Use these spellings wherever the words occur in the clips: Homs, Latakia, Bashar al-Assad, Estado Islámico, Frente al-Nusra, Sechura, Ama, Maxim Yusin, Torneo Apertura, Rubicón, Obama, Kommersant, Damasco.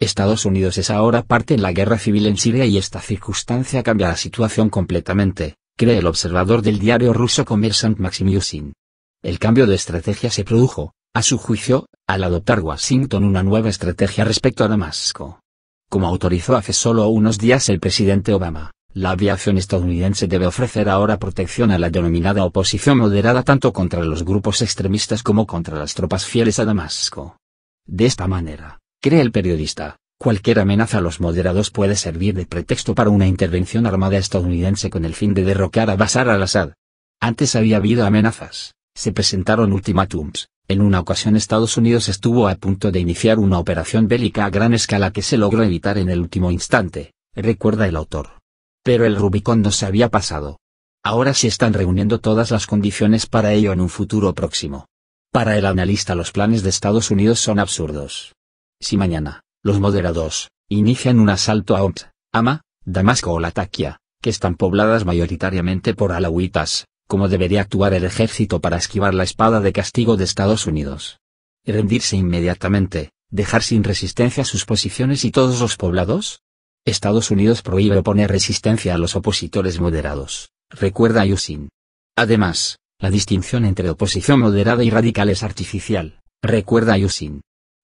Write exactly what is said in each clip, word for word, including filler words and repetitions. Estados Unidos es ahora parte en la guerra civil en Siria y esta circunstancia cambia la situación completamente, cree el observador del diario ruso Kommersant Maxim Yusin. El cambio de estrategia se produjo, a su juicio, al adoptar Washington una nueva estrategia respecto a Damasco. Como autorizó hace solo unos días el presidente Obama, la aviación estadounidense debe ofrecer ahora protección a la denominada oposición moderada tanto contra los grupos extremistas como contra las tropas fieles a Damasco. De esta manera, cree el periodista, cualquier amenaza a los moderados puede servir de pretexto para una intervención armada estadounidense con el fin de derrocar a Bashar al-Assad. Antes había habido amenazas, se presentaron ultimátums. En una ocasión Estados Unidos estuvo a punto de iniciar una operación bélica a gran escala que se logró evitar en el último instante, recuerda el autor. Pero el Rubicón no se había pasado. Ahora se están reuniendo todas las condiciones para ello en un futuro próximo. Para el analista los planes de Estados Unidos son absurdos. Si mañana, los moderados, inician un asalto a Homs, Ama, Damasco o Latakia, que están pobladas mayoritariamente por alauitas, ¿cómo debería actuar el ejército para esquivar la espada de castigo de Estados Unidos? ¿Rendirse inmediatamente, dejar sin resistencia sus posiciones y todos los poblados? Estados Unidos prohíbe oponer resistencia a los opositores moderados, recuerda Yusin. Además, la distinción entre oposición moderada y radical es artificial, recuerda Yusin.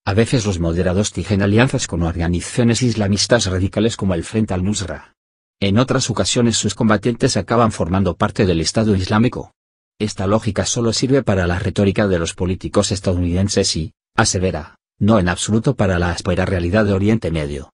A veces los moderados tejen alianzas con organizaciones islamistas radicales como el Frente al-Nusra. En otras ocasiones sus combatientes acaban formando parte del Estado Islámico. Esta lógica solo sirve para la retórica de los políticos estadounidenses y, asevera, no en absoluto para la áspera realidad de Oriente Medio.